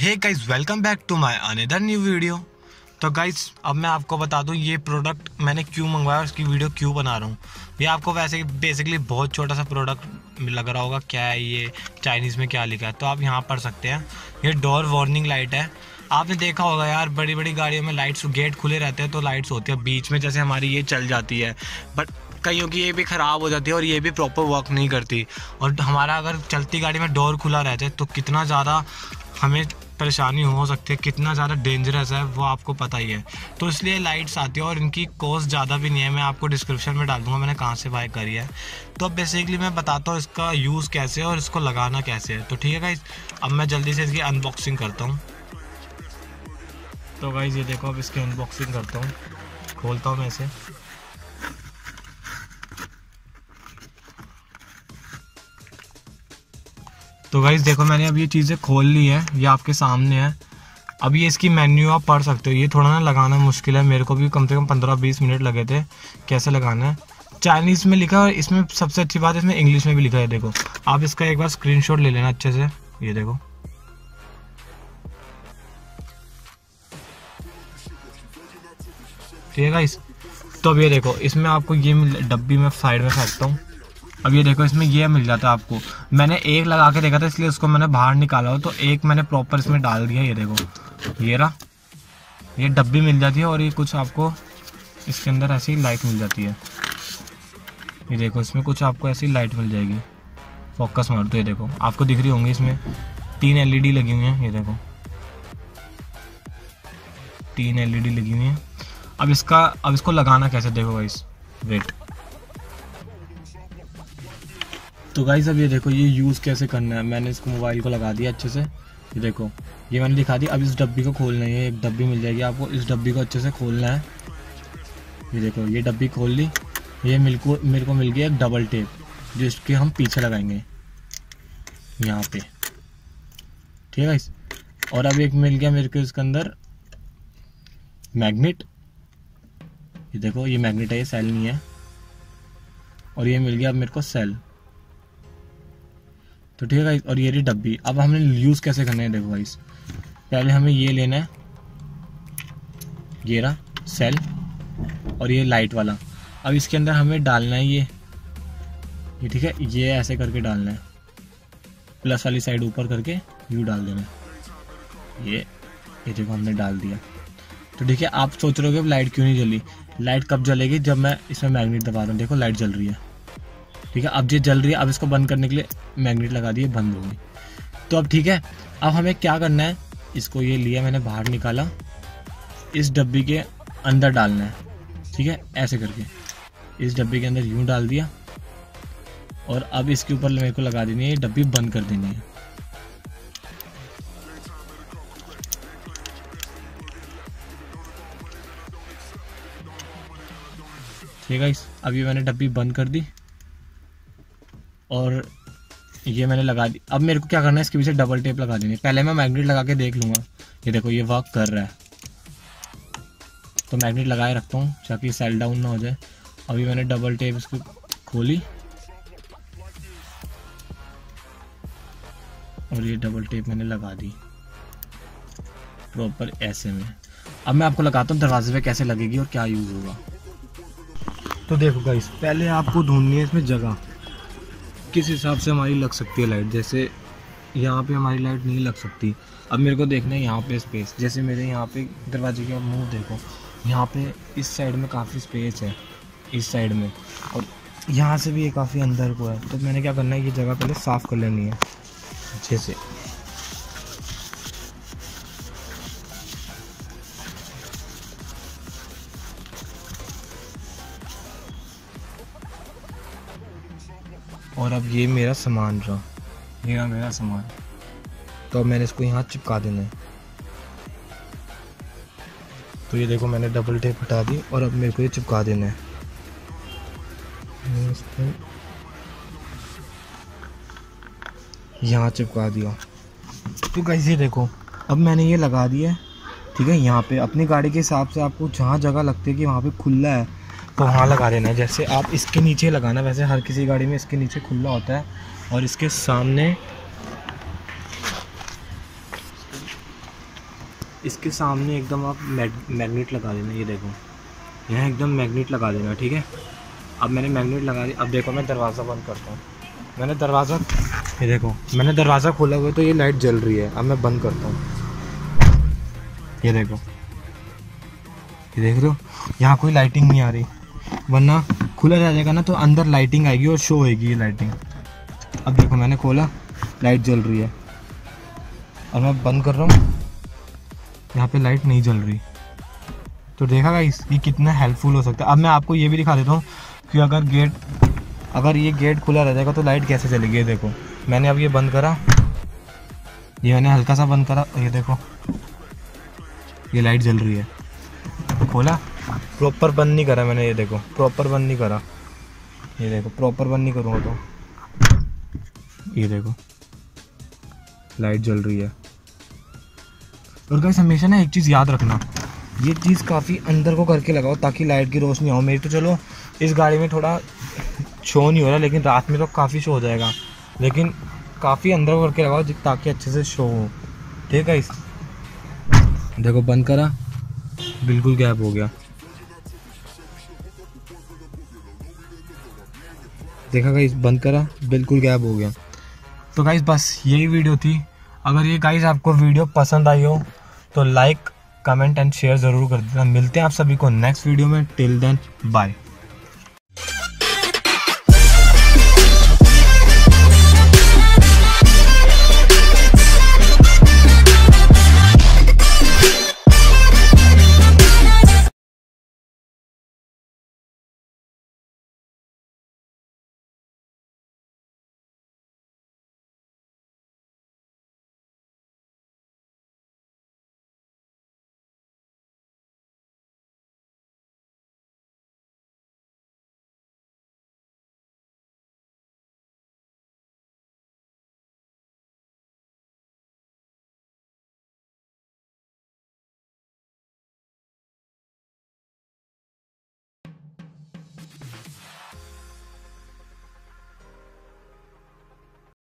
Hey guys welcome back to my another new video. तो guys अब मैं आपको बता दूं ये प्रोडक्ट मैंने क्यों मंगवाया और इसकी वीडियो क्यों बना रहा हूँ। ये आपको वैसे बेसिकली बहुत छोटा सा प्रोडक्ट लग रहा होगा, क्या है ये चाइनीज़ में क्या लिखा है, तो आप यहाँ पढ़ सकते हैं। ये डोर वार्निंग लाइट है। आपने देखा होगा यार बड़ी बड़ी गाड़ियों में लाइट्स, गेट खुले रहते हैं तो लाइट्स होती है, बीच में जैसे हमारी ये चल जाती है, बट कईयों की ये भी ख़राब हो जाती है और ये भी प्रॉपर वर्क नहीं करती। और हमारा अगर चलती गाड़ी में डोर खुला रहता है तो कितना ज़्यादा हमें परेशानी हो सकती है, कितना ज़्यादा डेंजरस है वो आपको पता ही है। तो इसलिए लाइट्स आती है और इनकी कॉस्ट ज़्यादा भी नहीं है। मैं आपको डिस्क्रिप्शन में डाल दूँगा मैंने कहाँ से बाय करी है। तो अब बेसिकली मैं बताता हूँ इसका यूज़ कैसे है और इसको लगाना कैसे है। तो ठीक है गाइस, अब मैं जल्दी से इसकी अनबॉक्सिंग करता हूँ। तो गाइस ये देखो, अब इसकी अनबॉक्सिंग करता हूँ, खोलता हूँ मैं इसे। तो गाइस देखो मैंने अब ये चीज़ें खोल ली है, ये आपके सामने है। अब ये इसकी मेन्यू आप पढ़ सकते हो। ये थोड़ा ना लगाना मुश्किल है, मेरे को भी कम से कम 15-20 मिनट लगे थे कैसे लगाना है। चाइनीज़ में लिखा और इसमें सबसे अच्छी बात है इसमें इंग्लिश में भी लिखा है। देखो आप इसका एक बार स्क्रीनशॉट ले लेना अच्छे से। ये देखो, ठीक है गाइस। तो अब ये देखो इसमें आपको ये डब्बी में साइड में फेंकता हूँ। अब ये देखो इसमें यह मिल जाता है आपको। मैंने एक लगा के देखा था इसलिए उसको मैंने बाहर निकाला हो, तो एक मैंने प्रॉपर इसमें डाल दिया। ये देखो ये रहा, ये डब्बी मिल जाती है और ये कुछ आपको इसके अंदर ऐसी लाइट मिल जाती है। ये देखो इसमें कुछ आपको ऐसी लाइट मिल जाएगी, फोकस मार दो। ये देखो आपको दिख रही होंगी, इसमें 3 LED लगी हुई हैं। ये देखो 3 LED लगी हुई हैं। अब इसको लगाना कैसे, देखो गाइस वेट। तो गाइस अब ये देखो ये यूज़ कैसे करना है। मैंने इसको मोबाइल को लगा दिया अच्छे से। ये देखो ये मैंने दिखा दी। अब इस डब्बी को खोलना है, एक डब्बी मिल जाएगी आपको, इस डब्बी को अच्छे से खोलना है। ये देखो ये डब्बी खोल ली। ये मेरे को मिल गया एक डबल टेप जिसके हम पीछे लगाएंगे यहाँ पे, ठीक है गाइस। और अब एक मिल गया मेरे को इसके अंदर मैग्नेट। ये देखो ये मैग्नेट है, ये सेल नहीं है। और ये मिल गया मेरे को सेल, तो ठीक है गाइस। और ये रही डब्बी। अब हमने यूज़ कैसे करना है, देखो गाइस पहले हमें ये लेना है, ये रहा सेल और ये लाइट वाला। अब इसके अंदर हमें डालना है ये ठीक है, ये ऐसे करके डालना है, प्लस वाली साइड ऊपर करके यू डाल देना है। ये देखो हमने डाल दिया। तो ठीक है, आप सोच रहे हो कि लाइट क्यों नहीं जली। लाइट कब जलेगी, जब मैं इसमें मैग्नेट दबा रहा हूँ। देखो लाइट जल रही है, ठीक है। अब ये जल रही है, अब इसको बंद करने के लिए मैग्नेट लगा दिए, बंद हो गई। तो अब ठीक है, अब हमें क्या करना है, इसको ये लिया मैंने बाहर निकाला, इस डब्बी के अंदर डालना है, ठीक है, ऐसे करके इस डब्बी के अंदर यूँ डाल दिया। और अब इसके ऊपर मेरे को लगा देनी है, ये डब्बी बंद कर देनी है। ठीक है, अब ये मैंने डब्बी बंद कर दी और ये मैंने लगा दी। अब मेरे को क्या करना है, इसके पीछे डबल टेप लगा देनी है। पहले मैं मैग्नेट लगा के देख लूँगा। ये देखो ये वर्क कर रहा है, तो मैग्नेट लगाए रखता हूँ ताकि सेल डाउन ना हो जाए। अभी मैंने डबल टेप इसको खोली और ये डबल टेप मैंने लगा दी प्रॉपर ऐसे में। अब मैं आपको लगाता हूँ दरवाजे पे कैसे लगेगी और क्या यूज़ होगा। तो देखो गाइस पहले आपको ढूंढनी है इसमें जगह, किस हिसाब से हमारी लग सकती है लाइट। जैसे यहाँ पे हमारी लाइट नहीं लग सकती। अब मेरे को देखना है यहाँ पे स्पेस, जैसे मेरे यहाँ पे दरवाजे का मुंह देखो, यहाँ पे इस साइड में काफ़ी स्पेस है, इस साइड में, और यहाँ से भी ये काफ़ी अंदर को है। तो मैंने क्या करना है, ये जगह पहले साफ़ कर लेनी है अच्छे से। और अब ये मेरा सामान रहा, ये मेरा सामान, तो अब मैंने इसको यहाँ चिपका देना है। तो ये देखो मैंने डबल टेप हटा दी और अब मेरे को ये चिपका देना है। यहाँ चिपका दिया। तो गाइस ये देखो अब मैंने ये लगा दिया, ठीक है, यहाँ पे अपनी गाड़ी के हिसाब से आपको जहाँ जगह लगती है कि वहाँ पे खुला है तो वहाँ लगा देना है। जैसे आप इसके नीचे लगाना, वैसे हर किसी गाड़ी में इसके नीचे खुला होता है। और इसके सामने इसके सामने एकदम आप मैग्नेट लगा देना। ये देखो यहाँ एकदम मैग्नेट लगा देना, ठीक है। अब मैंने मैग्नेट लगा दी। अब देखो मैं दरवाज़ा बंद करता हूँ। मैंने दरवाज़ा, ये देखो मैंने दरवाज़ा खोला हुआ है तो ये लाइट जल रही है। अब मैं बंद करता हूँ, ये देखो, ये देख लो, यहाँ कोई लाइटिंग नहीं आ रही। वरना खुला रह जाएगा ना तो अंदर लाइटिंग आएगी और शो होगी ये लाइटिंग। अब देखो मैंने खोला, लाइट जल रही है, और मैं बंद कर रहा हूँ, यहाँ पे लाइट नहीं जल रही। तो देखा गाइस ये कितना हेल्पफुल हो सकता है। अब मैं आपको ये भी दिखा देता हूँ कि अगर ये गेट खुला रह जाएगा तो लाइट कैसे चलेगी। ये देखो मैंने अब ये बंद करा, ये मैंने हल्का सा बंद करा, ये देखो ये लाइट जल रही है। खोला, प्रॉपर बंद नहीं करा मैंने, ये देखो प्रॉपर बंद नहीं करा, ये देखो प्रॉपर बंद नहीं करूँगा तो ये देखो लाइट जल रही है। और गाइस हमेशा ना एक चीज़ याद रखना, ये चीज़ काफ़ी अंदर को करके लगाओ ताकि लाइट की रोशनी हो। मेरी तो चलो इस गाड़ी में थोड़ा शो नहीं हो रहा, लेकिन रात में तो काफ़ी शो हो जाएगा। लेकिन काफ़ी अंदर को करके लगाओ ताकि अच्छे से शो हो, ठीक है। इस देखो बंद करा, बिल्कुल गैप हो गया। देखा गाइस बंद करा, बिल्कुल गैप हो गया। तो गाइस बस यही वीडियो थी। अगर ये गाइस आपको वीडियो पसंद आई हो तो लाइक, कमेंट एंड शेयर ज़रूर कर देना। मिलते हैं आप सभी को नेक्स्ट वीडियो में। Till then bye.